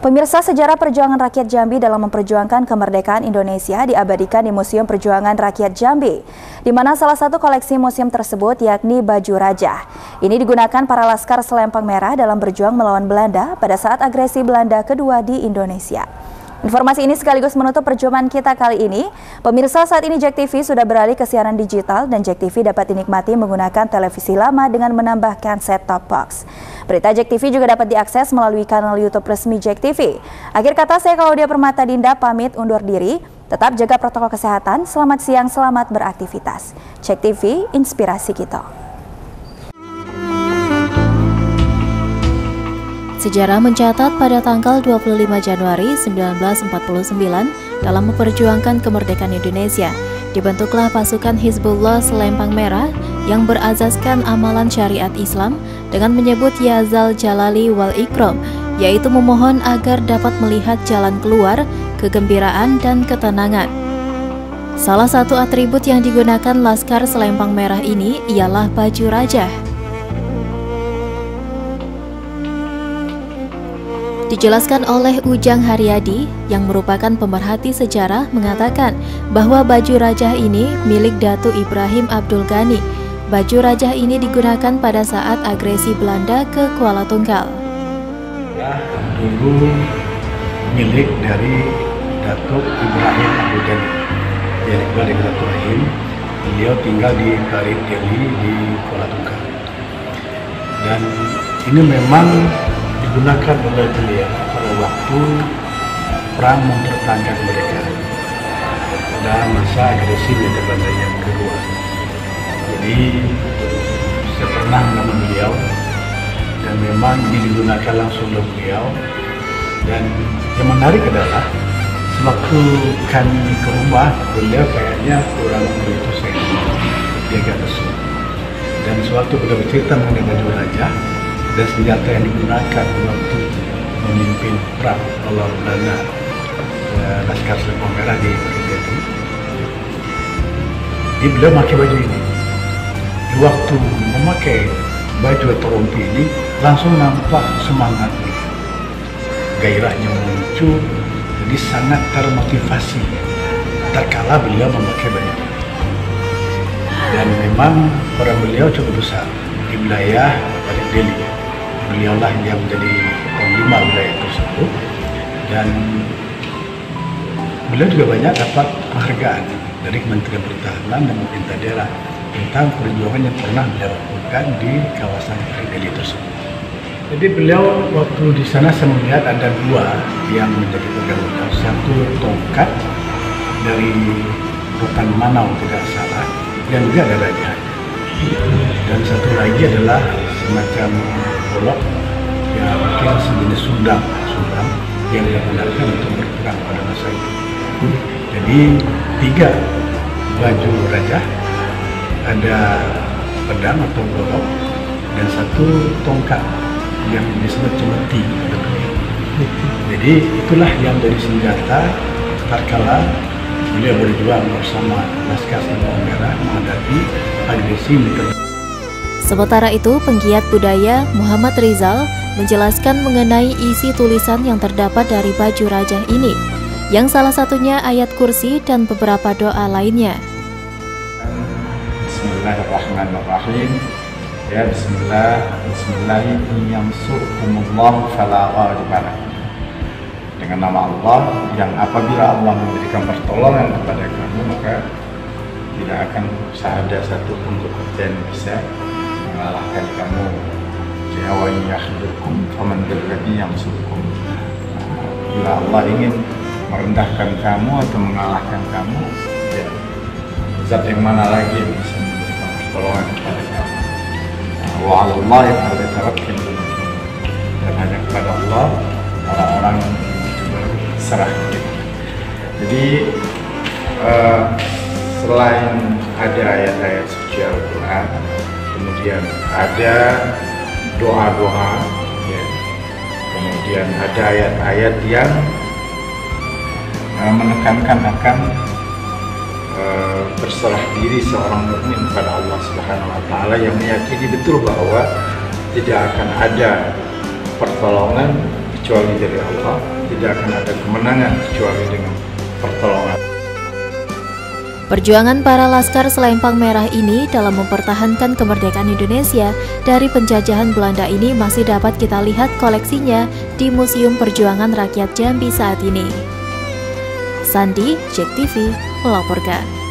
Pemirsa, sejarah perjuangan rakyat Jambi dalam memperjuangkan kemerdekaan Indonesia diabadikan di Museum Perjuangan Rakyat Jambi, di mana salah satu koleksi museum tersebut yakni baju raja. Ini digunakan para laskar Selempang Merah dalam berjuang melawan Belanda pada saat agresi Belanda kedua di Indonesia. Informasi ini sekaligus menutup perjumpaan kita kali ini. Pemirsa, saat ini JEK TV sudah beralih ke siaran digital dan JEK TV dapat dinikmati menggunakan televisi lama dengan menambahkan set-top box. Berita JEK TV juga dapat diakses melalui kanal YouTube resmi JEK TV. Akhir kata, saya Claudia Permata Dinda pamit undur diri. Tetap jaga protokol kesehatan. Selamat siang, selamat beraktivitas. JEK TV, inspirasi kita. Sejarah mencatat pada tanggal 25 Januari 1949 dalam memperjuangkan kemerdekaan Indonesia, dibentuklah pasukan Hizbullah Selempang Merah yang berazaskan amalan syariat Islam dengan menyebut Yazal Jalali wal Ikram, yaitu memohon agar dapat melihat jalan keluar, kegembiraan, dan ketenangan. Salah satu atribut yang digunakan Laskar Selempang Merah ini ialah baju raja. Dijelaskan oleh Ujang Haryadi yang merupakan pemerhati sejarah mengatakan bahwa baju rajah ini milik Datu Ibrahim Abdul Ghani. Baju rajah ini digunakan pada saat agresi Belanda ke Kuala Tungkal. Ya, dulu milik dari Datu Ibrahim Abdul Ghani. Dia dikenal dengan Datu Ibrahim. Beliau tinggal di Karim Delhi di Kuala Tungkal. Dan ini memang digunakan oleh beliau pada waktu perang mempertahankan mereka pada masa agresi Belanda yang kedua. Jadi saya pernah menemu beliau dan memang digunakan langsung oleh beliau. Dan yang menarik adalah sewaktu kami ke rumah beliau kayaknya kurang begitu sehat, dia agak lesu. Dan sewaktu beliau bercerita mengenai baju raja dan senjata yang digunakan waktu memimpin perang melawan Belanda, Laskar Selempang Merah di Indonesia itu, beliau memakai baju ini. Di waktu memakai baju atau rompi ini langsung nampak semangatnya, gairahnya muncul, jadi sangat termotivasi terkala beliau memakai baju ini. Dan memang peran beliau cukup besar di wilayah Karim Delhi. Beliaulah yang menjadi panglima wilayah tersebut dan beliau juga banyak dapat penghargaan dari Kementerian Pertahanan dan pemerintah daerah tentang perjuangan yang pernah beliau lakukan di kawasan Karim Delhi tersebut. Jadi beliau waktu di sana saya melihat ada dua yang menjadi pegang, satu tongkat dari Hutan Manau tidak salah dan juga ada raja, dan satu lagi adalah semacam golok yang mungkin sejenis sundang yang digunakan untuk berperang pada masa itu. Jadi tiga baju raja, ada pedang atau golok, dan satu tongkat yang disebut cemeti. Jadi itulah yang dari senjata tatkala beliau berjuang bersama Laskar Selempang Merah menghadapi agresi militer. Sementara itu, penggiat budaya Muhammad Rizal menjelaskan mengenai isi tulisan yang terdapat dari baju rajah ini, yang salah satunya ayat kursi dan beberapa doa lainnya. Bismillahirrahmanirrahim. Ya Bismillah. Dengan nama Allah yang apabila Allah memberikan pertolongan kepada kamu maka tidak akan ada satu pun kekuatan yang bisa mengalahkan kamu. Bila Allah ingin merendahkan kamu atau mengalahkan kamu, ya, zat yang mana lagi yang bisa memberikan pertolongan kepada kamu? Wa 'ala Allah yatawakkalun mu'minun. Dan hanya kepada Allah orang-orang serah. Jadi selain ada ayat-ayat suci Al-Quran, kemudian ada doa-doa, ya. Kemudian ada ayat-ayat yang menekankan akan berserah diri seorang mukmin kepada Allah Subhanahu wa Ta'ala yang meyakini betul bahwa tidak akan ada pertolongan kecuali dari Allah, tidak akan ada kemenangan kecuali dengan pertolongan. Perjuangan para laskar Selempang Merah ini dalam mempertahankan kemerdekaan Indonesia dari penjajahan Belanda ini masih dapat kita lihat koleksinya di Museum Perjuangan Rakyat Jambi saat ini. Sandi, JEK TV, melaporkan.